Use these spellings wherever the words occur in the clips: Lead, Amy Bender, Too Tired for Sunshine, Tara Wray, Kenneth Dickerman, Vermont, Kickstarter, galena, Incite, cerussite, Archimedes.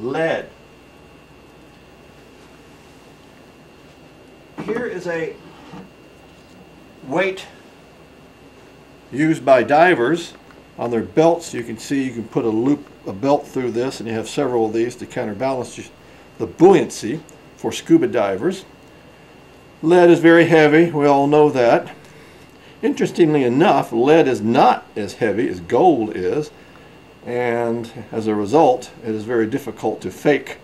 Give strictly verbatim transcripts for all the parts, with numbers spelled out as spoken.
lead. Here is a weight used by divers on their belts. You can see you can put a loop, a belt through this, and you have several of these to counterbalance the buoyancy for scuba divers. Lead is very heavy, we all know that. Interestingly enough, lead is not as heavy as gold is, and as a result it is very difficult to fake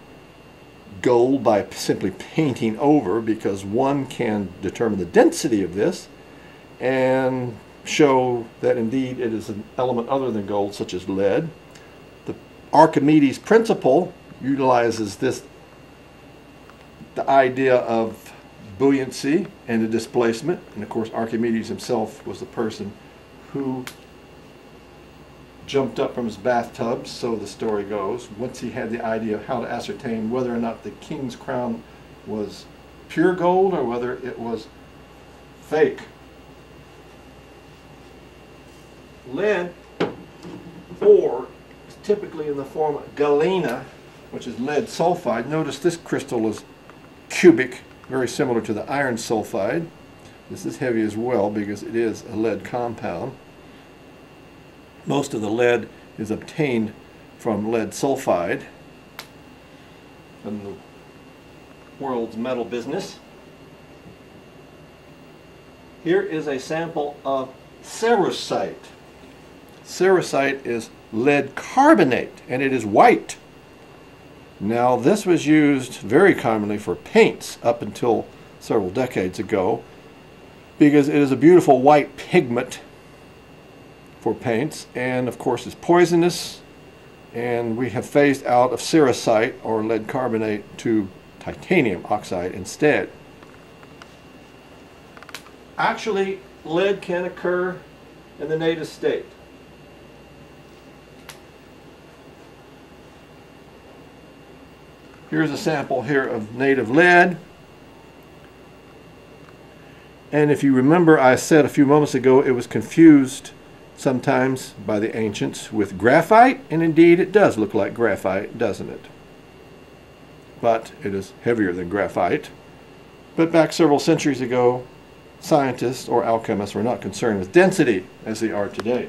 gold by simply painting over, because one can determine the density of this and show that indeed it is an element other than gold, such as lead. The Archimedes principle utilizes this, the idea of buoyancy and the displacement, and of course Archimedes himself was the person who jumped up from his bathtub, so the story goes, once he had the idea of how to ascertain whether or not the king's crown was pure gold or whether it was fake. Lead ore is typically in the form of galena, which is lead sulfide. Notice this crystal is cubic, very similar to the iron sulfide. This is heavy as well because it is a lead compound. Most of the lead is obtained from lead sulfide in the world's metal business. Here is a sample of cerussite. Cerussite is lead carbonate, and it is white. Now this was used very commonly for paints up until several decades ago, because it is a beautiful white pigment for paints, and of course is poisonous, and we have phased out of cerussite or lead carbonate to titanium oxide instead. Actually, lead can occur in the native state. Here's a sample here of native lead. And if you remember, I said a few moments ago it was confused sometimes by the ancients with graphite, and indeed it does look like graphite, doesn't it? But it is heavier than graphite. But back several centuries ago, scientists or alchemists were not concerned with density as they are today.